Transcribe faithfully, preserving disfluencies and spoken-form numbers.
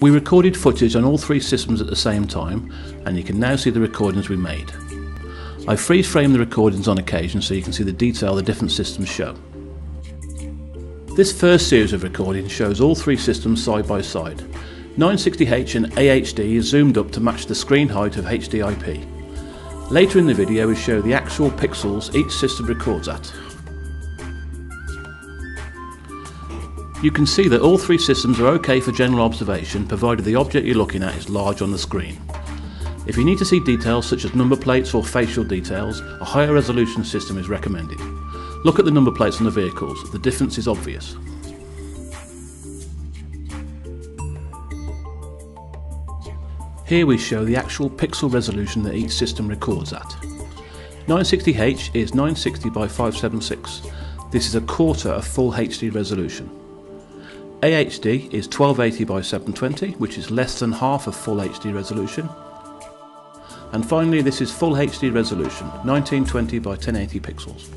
We recorded footage on all three systems at the same time, and you can now see the recordings we made. I freeze-frame the recordings on occasion so you can see the detail the different systems show. This first series of recordings shows all three systems side by side. nine sixty H and A H D is zoomed up to match the screen height of H D I P. Later in the video we show the actual pixels each system records at. You can see that all three systems are okay for general observation, provided the object you're looking at is large on the screen. If you need to see details such as number plates or facial details, a higher resolution system is recommended. Look at the number plates on the vehicles, the difference is obvious. Here we show the actual pixel resolution that each system records at. nine sixty H is nine sixty by five seventy-six. This is a quarter of full H D resolution. A H D is twelve eighty by seven twenty, which is less than half of full H D resolution. And finally, this is full H D resolution, nineteen twenty by ten eighty pixels.